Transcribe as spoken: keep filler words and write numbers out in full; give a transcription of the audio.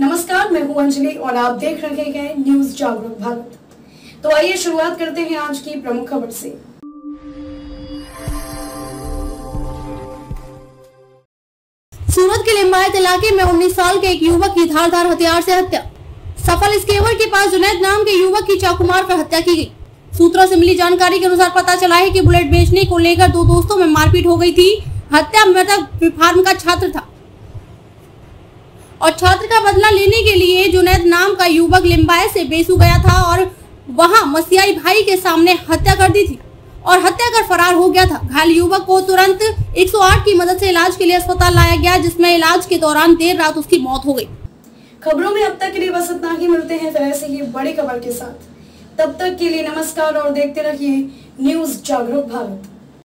नमस्कार, मैं हूं अंजलि और आप देख रहे हैं न्यूज़ जागरूक भारत। तो आइए शुरुआत करते हैं आज की प्रमुख खबर से। सूरत के लिंबायत इलाके में उन्नीस साल के एक युवक की धारदार हथियार से हत्या। सफल स्केवर के पास जुनैद नाम के युवक की चाकू मारकर हत्या की गई। सूत्रों से मिली जानकारी के अनुसार पता चला है कि बुलेट बेचने को लेकर दो दोस्तों में मारपीट हो गई थी। हत्या मृतक फार्म का छात्र था और छात्र का बदला लेने के लिए जुनैद नाम का युवक लिंबायत से बेसू गया था और वहाँ मसीहाई भाई के सामने हत्या कर दी थी और हत्या कर फरार हो गया था। घायल युवक को तुरंत एक सौ आठ की मदद से इलाज के लिए अस्पताल लाया गया, जिसमें इलाज के दौरान देर रात उसकी मौत हो गई। खबरों में अब तक के लिए बस इतना ही। मिलते हैं फिर ऐसी ही बड़ी खबर के साथ, तब तक के लिए नमस्कार और देखते रहिए न्यूज़ जागरूक भारत।